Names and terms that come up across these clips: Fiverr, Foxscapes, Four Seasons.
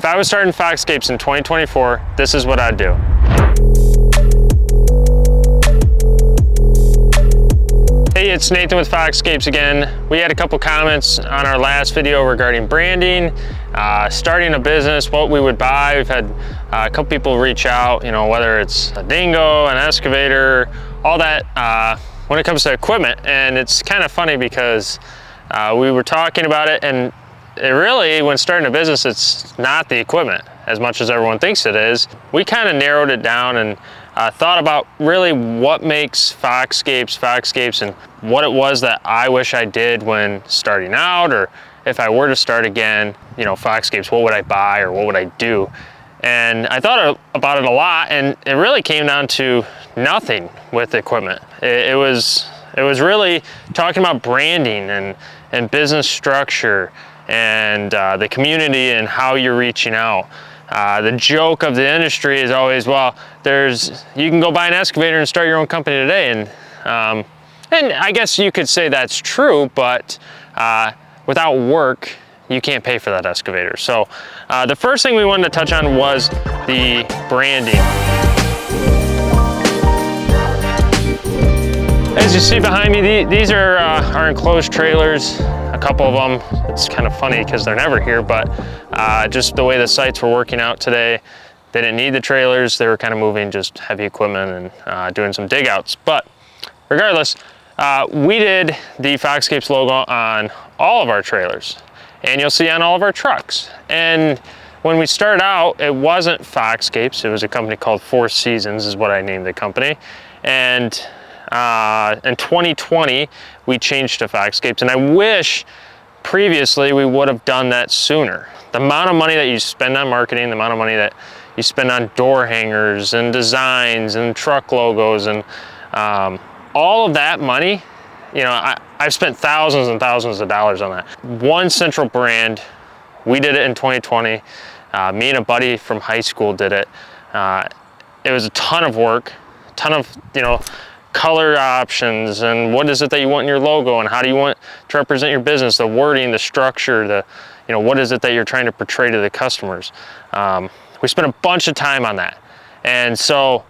If I was starting Foxscapes in 2024, this is what I'd do. Hey, it's Nathan with Foxscapes again. We had a couple comments on our last video regarding branding, starting a business, what we would buy. We've had a couple people reach out, you know, whether it's a dingo, an excavator, all that when it comes to equipment. And it's kind of funny because we were talking about it, and it really, when starting a business, it's not the equipment as much as everyone thinks it is. We kind of narrowed it down and thought about really what makes Foxscapes, Foxscapes, and what it was that I wish I did when starting out, or if I were to start again, you know, Foxscapes, what would I buy or what would I do? And I thought about it a lot, and it really came down to nothing with equipment. It was really talking about branding and business structure and the community and how you're reaching out. The joke of the industry is always, well, you can go buy an excavator and start your own company today. And I guess you could say that's true, but without work, you can't pay for that excavator. So the first thing we wanted to touch on was the branding. As you see behind me, these are our enclosed trailers. A couple of them, it's kind of funny because they're never here, but just the way the sites were working out today, they didn't need the trailers. They were kind of moving just heavy equipment and doing some dig outs. But regardless, we did the Foxscapes logo on all of our trailers, and you'll see on all of our trucks. And when we started out, it wasn't Foxscapes. It was a company called Four Seasons is what I named the company. And in 2020, we changed to Foxscapes, and I wish previously we would have done that sooner. The amount of money that you spend on marketing, the amount of money that you spend on door hangers and designs and truck logos and all of that money, you know, I've spent thousands and thousands of dollars on that. One central brand, we did it in 2020. Me and a buddy from high school did it. It was a ton of work, ton of, you know, color options and what is it that you want in your logo and how do you want to represent your business, the wording, the structure, the, you know, what is it that you're trying to portray to the customers. We spent a bunch of time on that, and so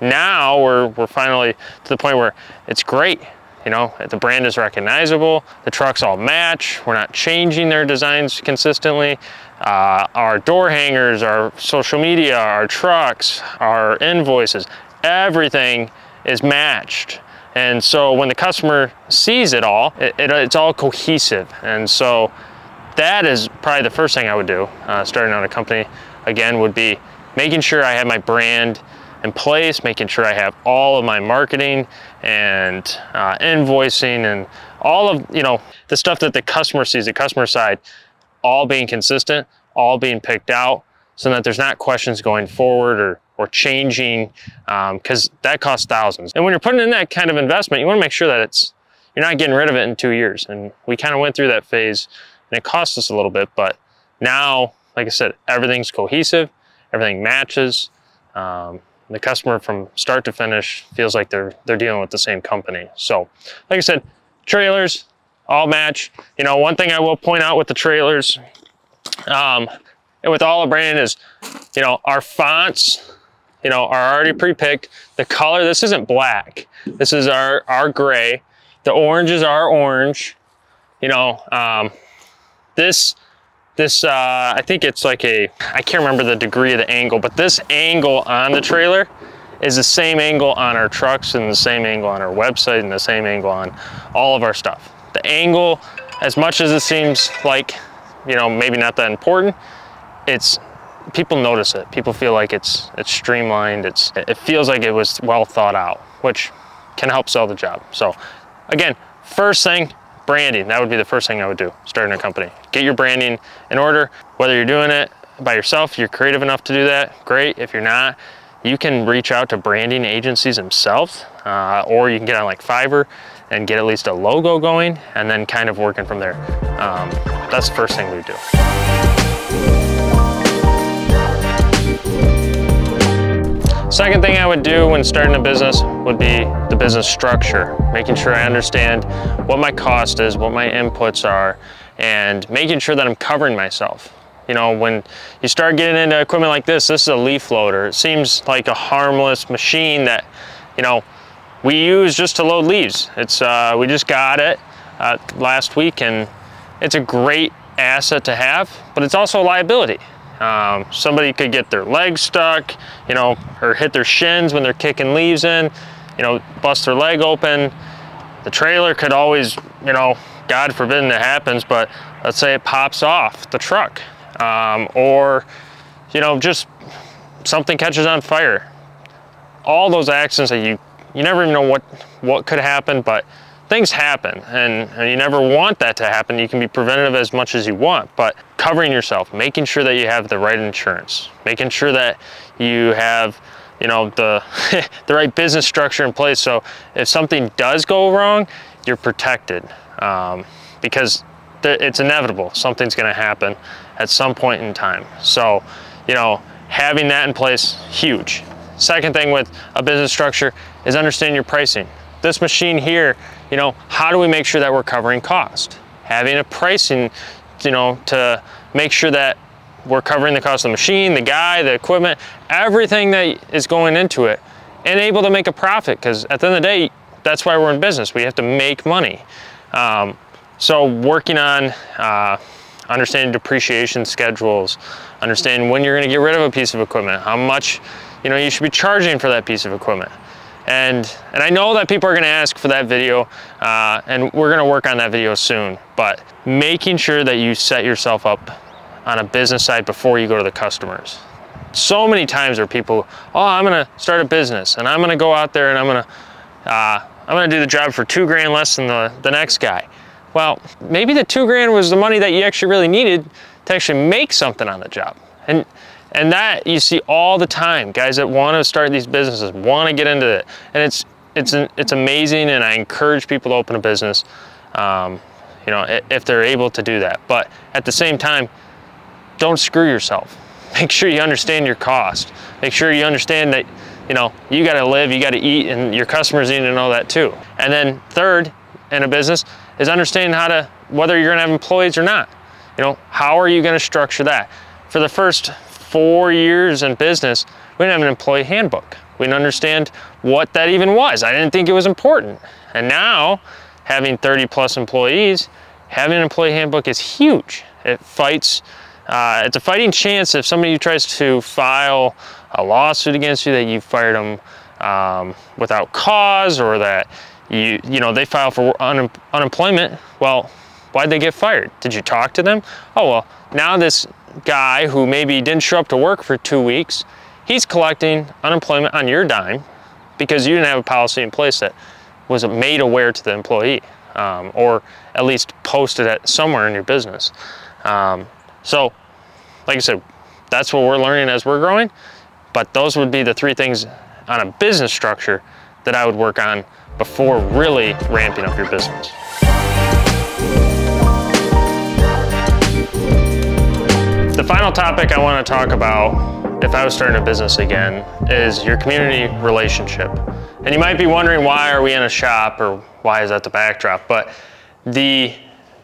now we're finally to the point where it's great. You know, the brand is recognizable, the trucks all match, we're not changing their designs consistently. Our door hangers, our social media, our trucks, our invoices, everything is matched. And so when the customer sees it all, it's all cohesive. And so that is probably the first thing I would do starting out a company again, would be making sure I have my brand in place, making sure I have all of my marketing and invoicing and all of, you know, the stuff that the customer sees, the customer side, all being consistent, all being picked out, so that there's not questions going forward or changing, because that costs thousands. And when you're putting in that kind of investment, you want to make sure that you're not getting rid of it in 2 years. And we kind of went through that phase, and it cost us a little bit, but now, like I said, everything's cohesive, everything matches. The customer from start to finish feels like they're dealing with the same company. So like I said, trailers all match. You know, one thing I will point out with the trailers, and with all the brand is, you know, our fonts, you know, are already pre-picked. The color, this isn't black. This is our gray. The oranges are orange. You know, I think it's like I can't remember the degree of the angle, but this angle on the trailer is the same angle on our trucks and the same angle on our website and the same angle on all of our stuff. The angle, as much as it seems like, you know, maybe not that important, people notice it. People feel like it's streamlined. It feels like it was well thought out, which can help sell the job. So again, first thing, branding. That would be the first thing I would do starting a company. Get your branding in order. Whether you're doing it by yourself, you're creative enough to do that, great. If you're not, you can reach out to branding agencies themselves, or you can get on like Fiverr and get at least a logo going, and then kind of working from there. That's the first thing we would do. Second thing I would do when starting a business would be the business structure, making sure I understand what my cost is, what my inputs are, and making sure that I'm covering myself. You know, when you start getting into equipment like this, this is a leaf loader. It seems like a harmless machine that, you know, we use just to load leaves. It's we just got it last week, and it's a great asset to have, but it's also a liability. Somebody could get their legs stuck, you know, or hit their shins when they're kicking leaves in, you know, bust their leg open. The trailer could always, you know, God forbid it happens, but let's say it pops off the truck, or, you know, just something catches on fire. All those accidents that you never even know what could happen, but things happen, and you never want that to happen. You can be preventative as much as you want, but covering yourself, making sure that you have the right insurance, making sure that you have, you know, the the right business structure in place. So if something does go wrong, you're protected, because it's inevitable. Something's going to happen at some point in time. So, you know, having that in place, huge. Second thing with a business structure is understanding your pricing. This machine here, you know, how do we make sure that we're covering cost? Having a pricing, you know, to make sure that we're covering the cost of the machine, the guy, the equipment, everything that is going into it, and able to make a profit, because at the end of the day, that's why we're in business. We have to make money. So working on understanding depreciation schedules, understanding when you're going to get rid of a piece of equipment, how much, you know, you should be charging for that piece of equipment. And I know that people are going to ask for that video, and we're going to work on that video soon, but making sure that you set yourself up on a business side before you go to the customers. So many times there are people, oh, I'm going to start a business and I'm going to go out there and I'm going to do the job for $2 grand less than the next guy. Well, maybe the $2 grand was the money that you actually really needed to actually make something on the job. And that you see all the time, guys that want to start these businesses, want to get into it. And it's amazing, and I encourage people to open a business, you know, if they're able to do that. But at the same time, don't screw yourself. Make sure you understand your cost. Make sure you understand that, you know, you got to live, you got to eat, and your customers need to know that too. And then third in a business is understanding how to, whether you're going to have employees or not. You know, how are you going to structure that? For the first 4 years in business, we didn't have an employee handbook. We didn't understand what that even was. I didn't think it was important. And now, having 30+ employees, having an employee handbook is huge. It fights. It's a fighting chance if somebody tries to file a lawsuit against you that you fired them without cause, or that you know, they file for unemployment. Well, why'd they get fired? Did you talk to them? Oh, well, now this guy who maybe didn't show up to work for 2 weeks, he's collecting unemployment on your dime because you didn't have a policy in place that was made aware to the employee, or at least posted at somewhere in your business. So, like I said, that's what we're learning as we're growing, but those would be the three things on a business structure that I would work on before really ramping up your business. The final topic I want to talk about, if I was starting a business again, is your community relationship. And you might be wondering, why are we in a shop, or why is that the backdrop? But the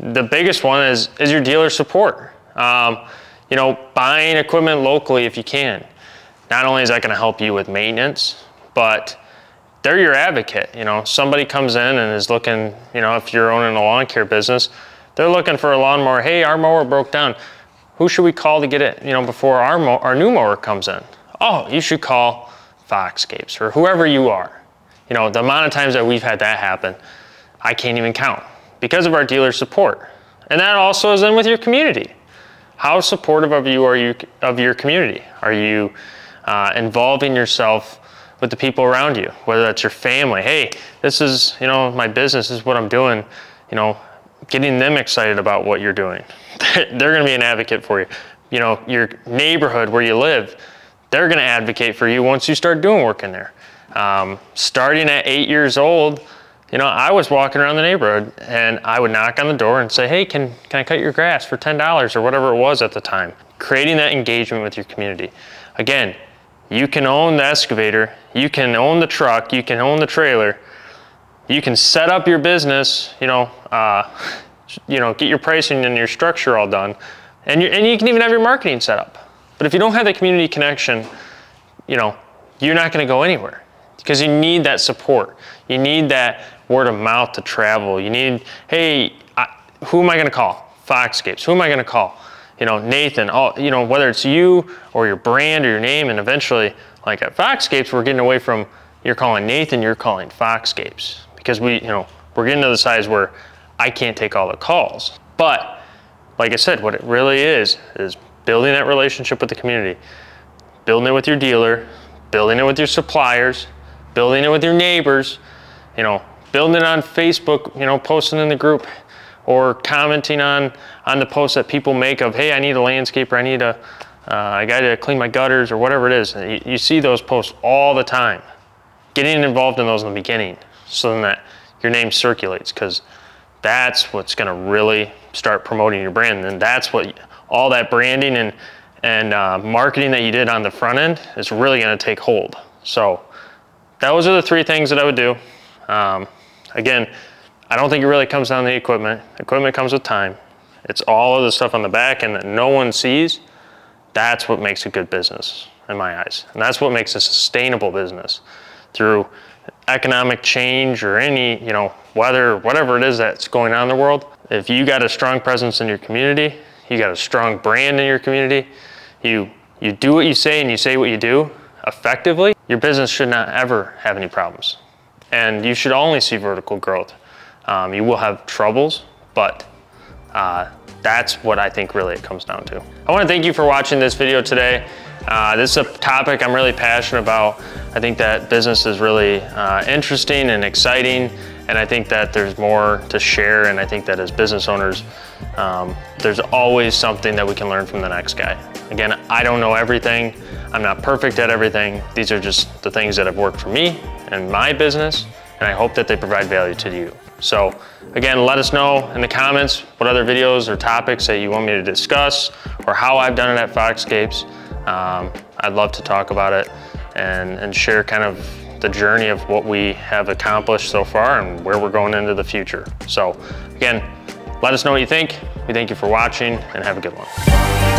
biggest one is your dealer support. You know, buying equipment locally if you can. Not only is that going to help you with maintenance, but they're your advocate. You know, somebody comes in and is looking, you know, if you're owning a lawn care business, they're looking for a lawnmower. Hey, our mower broke down. Who should we call to get it, you know, before our new mower comes in? Oh, you should call Foxscapes or whoever you are. You know, the amount of times that we've had that happen, I can't even count, because of our dealer support. And that also is in with your community. How supportive of you are you of your community? Are you involving yourself with the people around you, whether that's your family? Hey, this is, you know, my business, this is what I'm doing. You know, getting them excited about what you're doing. They're going to be an advocate for you. You know, your neighborhood where you live, they're going to advocate for you once you start doing work in there. Starting at 8 years old, you know, I was walking around the neighborhood and I would knock on the door and say, hey, can I cut your grass for $10 or whatever it was at the time? Creating that engagement with your community. Again, you can own the excavator, you can own the truck, you can own the trailer, you can set up your business, you know, get your pricing and your structure all done, And you can even have your marketing set up. But if you don't have that community connection, you know, you're not going to go anywhere, because you need that support. You need that word of mouth to travel. You need, hey, who am I going to call? Foxscapes. Who am I going to call? You know, Nathan. Oh, you know, whether it's you or your brand or your name, and eventually, like at Foxscapes, we're getting away from you're calling Nathan, you're calling Foxscapes, because we, you know, we're getting to the size where I can't take all the calls. But like I said, what it really is building that relationship with the community, building it with your dealer, building it with your suppliers, building it with your neighbors, you know, building it on Facebook, you know, posting in the group or commenting on the posts that people make of, hey, I need a landscaper, I need a guy to clean my gutters, or whatever it is. You see those posts all the time. Getting involved in those in the beginning, so then that your name circulates, because that's what's going to really start promoting your brand. And that's what all that branding and marketing that you did on the front end is really going to take hold. So those are the three things that I would do. Again, I don't think it really comes down to the equipment. Equipment comes with time. It's all of the stuff on the back end that no one sees. That's what makes a good business in my eyes. And that's what makes a sustainable business through economic change or any, you know, weather, whatever it is that's going on in the world. If you got a strong presence in your community, you got a strong brand in your community, you do what you say and you say what you do effectively, your business should not ever have any problems. And you should only see vertical growth. You will have troubles, but that's what I think really it comes down to. I want to thank you for watching this video today. This is a topic I'm really passionate about. I think that business is really interesting and exciting, and I think that there's more to share, and I think that as business owners, there's always something that we can learn from the next guy. Again, I don't know everything. I'm not perfect at everything. These are just the things that have worked for me and my business, and I hope that they provide value to you. So again, let us know in the comments what other videos or topics that you want me to discuss, or how I've done it at Foxscapes. I'd love to talk about it and share kind of the journey of what we have accomplished so far and where we're going into the future. So again, let us know what you think. We thank you for watching, and have a good one.